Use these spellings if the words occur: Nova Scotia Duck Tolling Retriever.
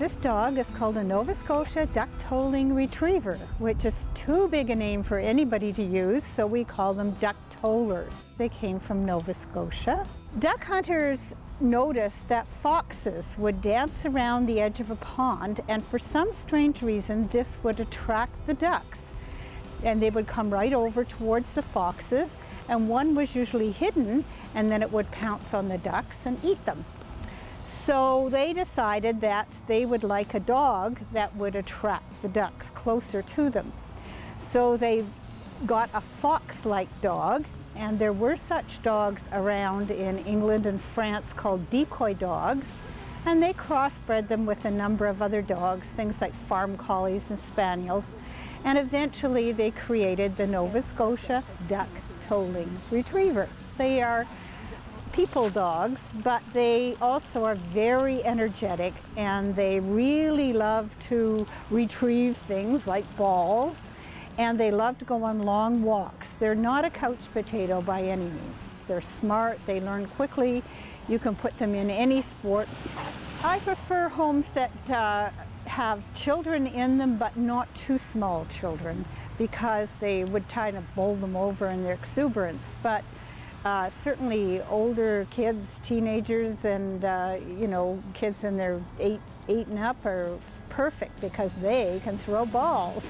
This dog is called a Nova Scotia Duck Tolling Retriever, which is too big a name for anybody to use, so we call them duck tollers. They came from Nova Scotia. Duck hunters noticed that foxes would dance around the edge of a pond, and for some strange reason, this would attract the ducks. And they would come right over towards the foxes, and one was usually hidden, and then it would pounce on the ducks and eat them. So they decided that they would like a dog that would attract the ducks closer to them. So they got a fox-like dog, and there were such dogs around in England and France called decoy dogs, and they crossbred them with a number of other dogs, things like farm collies and spaniels, and eventually they created the Nova Scotia Duck Tolling Retriever. They are people dogs, but they also are very energetic, and they really love to retrieve things like balls, and they love to go on long walks. They're not a couch potato by any means. They're smart, they learn quickly. You can put them in any sport. I prefer homes that have children in them, but not too small children, because they would kind of bowl them over in their exuberance. But certainly older kids, teenagers, and kids in their eight and up are perfect because they can throw balls.